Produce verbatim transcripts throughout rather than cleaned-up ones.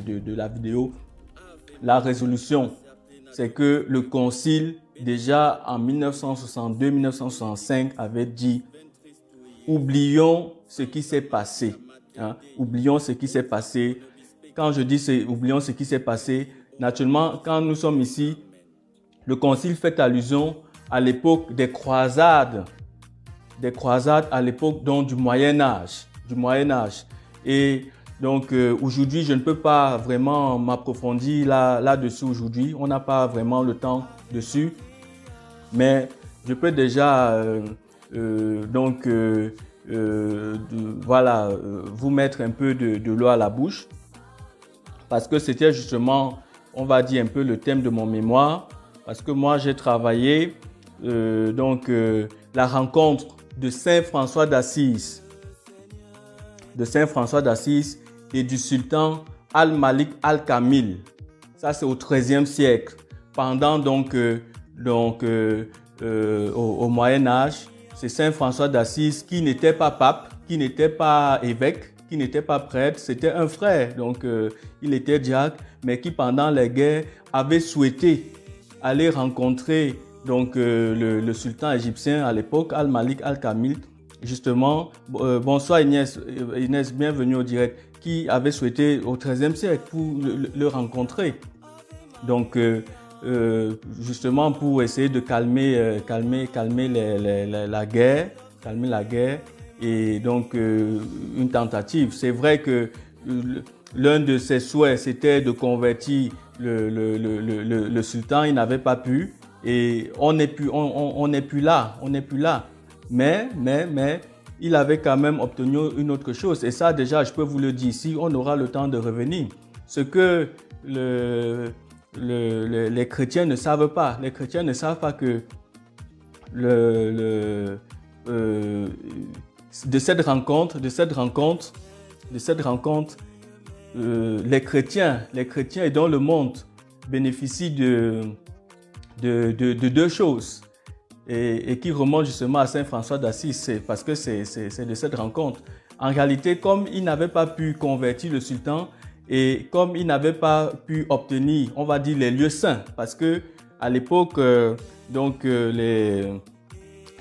de, de, de la vidéo, la résolution, c'est que le Concile, déjà en mille neuf cent soixante-deux mille neuf cent soixante-cinq, avait dit « Oublions ce qui s'est passé. Hein? » Oublions ce qui s'est passé. Quand je dis « Oublions ce qui s'est passé », naturellement, quand nous sommes ici, le Concile fait allusion à l'époque des croisades, des croisades à l'époque donc du Moyen-Âge, du Moyen-Âge. Et donc euh, aujourd'hui, je ne peux pas vraiment m'approfondir là, là-dessus aujourd'hui. On n'a pas vraiment le temps dessus, mais je peux déjà euh, euh, donc euh, euh, de, voilà euh, vous mettre un peu de, de l'eau à la bouche, parce que c'était justement, on va dire un peu le thème de mon mémoire, parce que moi j'ai travaillé euh, donc euh, la rencontre de Saint-François d'Assise, de Saint-François d'Assise et du sultan Al Malik Al Kamil. Ça, c'est au treizième siècle, pendant donc, euh, donc euh, euh, au, au Moyen-Âge. C'est Saint-François d'Assise qui n'était pas pape, qui n'était pas évêque, qui n'était pas prêtre, c'était un frère, donc euh, il était diacre, mais qui pendant les guerres avait souhaité aller rencontrer donc euh, le, le sultan égyptien à l'époque, Al Malik Al Kamil. Justement, euh, bonsoir Inès, Inès, bienvenue au direct, qui avait souhaité au treizième siècle pour le, le rencontrer. Donc, euh, euh, justement, pour essayer de calmer, euh, calmer, calmer les, les, les, la guerre, calmer la guerre, et donc euh, une tentative. C'est vrai que euh, l'un de ses souhaits, c'était de convertir le, le, le, le, le, le sultan. Il n'avait pas pu, et on n'est plus, on, on, on n'est plus là, on n'est plus là. Mais, mais, mais, il avait quand même obtenu une autre chose. Et ça, déjà, je peux vous le dire ici, on aura le temps de revenir. Ce que le, le, le, les chrétiens ne savent pas, les chrétiens ne savent pas que le, le, euh, de cette rencontre, de cette rencontre, de cette rencontre, euh, les chrétiens, les chrétiens et dans le monde bénéficient de, de, de, de deux choses. Et, et qui remonte justement à Saint-François d'Assise, parce que c'est de cette rencontre. En réalité, comme il n'avait pas pu convertir le sultan et comme il n'avait pas pu obtenir, on va dire, les lieux saints, parce que à l'époque, euh, donc euh, les,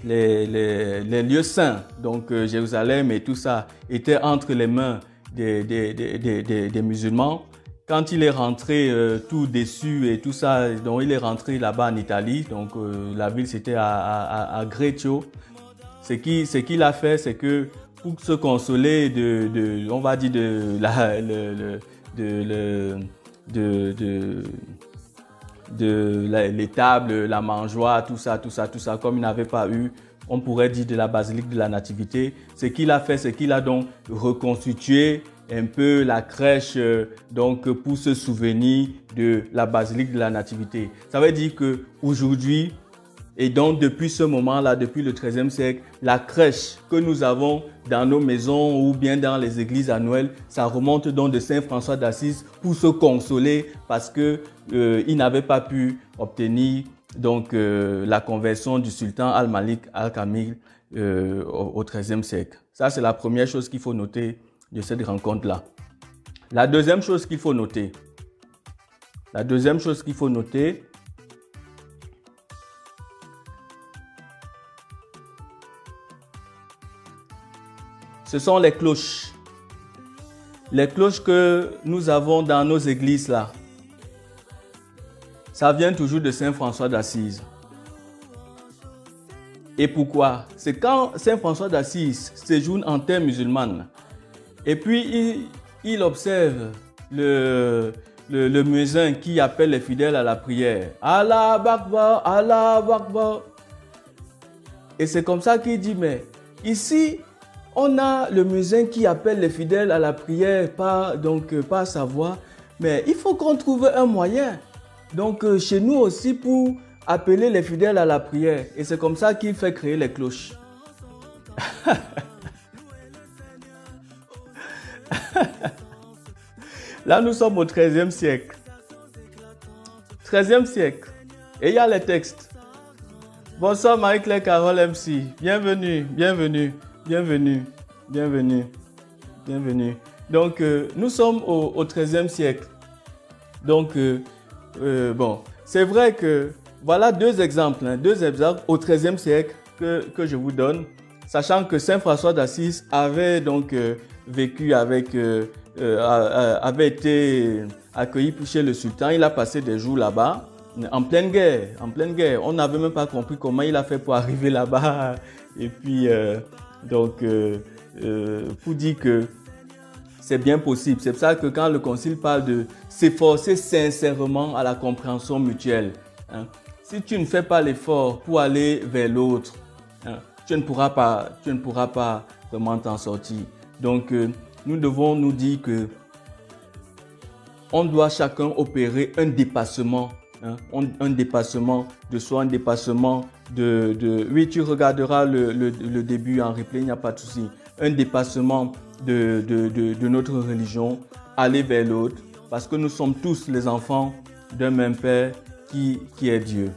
les, les, les lieux saints, donc euh, Jérusalem et tout ça, étaient entre les mains des, des, des, des, des, des musulmans. Quand il est rentré euh, tout déçu et tout ça, donc il est rentré là-bas en Italie, donc euh, la ville c'était à, à, à Greccio. Ce qu'il qui a fait, c'est que pour se consoler de, de on va dire, de la, le, de, de, de, de, de la, les tables, la mangeoire, tout ça, tout ça, tout ça, comme il n'avait pas eu, on pourrait dire de la basilique de la Nativité. Ce qu'il a fait, c'est qu'il a donc reconstitué un peu la crèche, donc pour se souvenir de la basilique de la Nativité. Ça veut dire que aujourd'hui et donc depuis ce moment-là, depuis le treizième siècle, la crèche que nous avons dans nos maisons ou bien dans les églises à Noël, ça remonte donc de Saint-François d'Assise pour se consoler parce que euh, il n'avait pas pu obtenir donc euh, la conversion du sultan Al Malik Al Kamil euh, au treizième siècle. Ça c'est la première chose qu'il faut noter de cette rencontre-là. La deuxième chose qu'il faut noter, la deuxième chose qu'il faut noter, ce sont les cloches. Les cloches que nous avons dans nos églises là, ça vient toujours de Saint-François d'Assise. Et pourquoi? C'est quand Saint-François d'Assise séjourne en terre musulmane, et puis, il, il observe le, le, le muezzin qui appelle les fidèles à la prière. Allah Akbar, Allah Akbar. Et c'est comme ça qu'il dit, mais ici, on a le muezzin qui appelle les fidèles à la prière, pas, donc, pas sa voix. Mais il faut qu'on trouve un moyen, donc chez nous aussi, pour appeler les fidèles à la prière. Et c'est comme ça qu'il fait créer les cloches. Là, nous sommes au treizième siècle. treizième siècle. Et il y a les textes. Bonsoir Michael, Carole M C. Bienvenue, bienvenue, bienvenue, bienvenue, bienvenue. Donc, euh, nous sommes au, au treizième siècle. Donc, euh, euh, bon, c'est vrai que voilà deux exemples, hein, deux exemples au treizième siècle que, que je vous donne, sachant que Saint-François d'Assise avait donc euh, vécu avec, euh, euh, avait été accueilli chez le sultan. Il a passé des jours là-bas, en pleine guerre, en pleine guerre. On n'avait même pas compris comment il a fait pour arriver là-bas. Et puis, euh, donc, euh, euh, pour dire que c'est bien possible. C'est pour ça que quand le Concile parle de s'efforcer sincèrement à la compréhension mutuelle, hein, si tu ne fais pas l'effort pour aller vers l'autre, hein, tu ne pourras pas, tu ne pourras pas vraiment t'en sortir. Donc, euh, nous devons nous dire que on doit chacun opérer un dépassement, hein, un dépassement de soi, un dépassement de, de... Oui, tu regarderas le, le, le début en replay, il n'y a pas de souci. Un dépassement De, de, de, de notre religion, aller vers l'autre, parce que nous sommes tous les enfants d'un même Père qui, qui est Dieu.